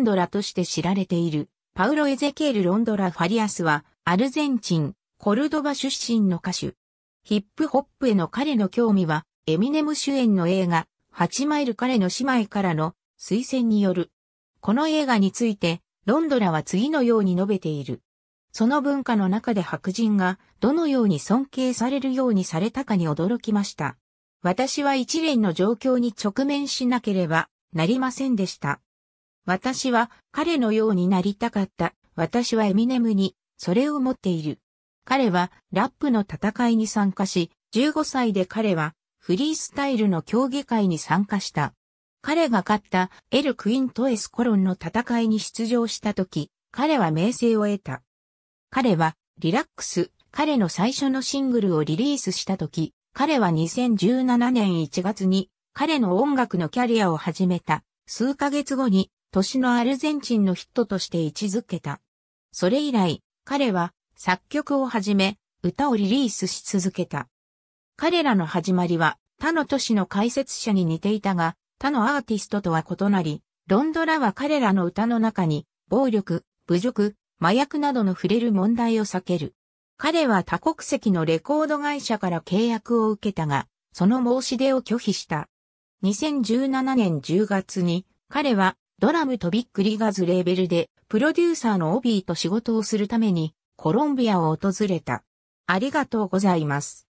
ンドラとして知られている、パウロ・エゼキエル・ロンドラ・ファリアスは、アルゼンチン、コルドバ出身の歌手。ヒップホップへの彼の興味は、エミネム主演の映画、8マイル彼の姉妹からの推薦による。この映画について、ロンドラは次のように述べている。その文化の中で白人がどのように尊敬されるようにされたかに驚きました。私は一連の状況に直面しなければなりませんでした。私は彼のようになりたかった。私はエミネムにそれを持っている。彼はラップの戦いに参加し、15歳で彼はフリースタイルの競技会に参加した。彼が勝ったエル・クイント・エスコロンの戦いに出場したとき、彼は名声を得た。彼はリラックス、彼の最初のシングルをリリースしたとき、彼は2017年1月に彼の音楽のキャリアを始めた。数ヶ月後に年のアルゼンチンのヒットとして位置づけた。それ以来、彼は作曲を始め、歌をリリースし続けた。彼らの始まりは他の都市の解説者に似ていたが、他のアーティストとは異なり、ロンドラは彼らの歌の中に、暴力、侮辱、麻薬などの触れる問題を避ける。彼は多国籍のレコード会社から契約を受けたが、その申し出を拒否した。2017年10月に、彼はドラムとビッグリガズレーベルで、プロデューサーのOvyと仕事をするために、コロンビアを訪れた。ありがとうございます。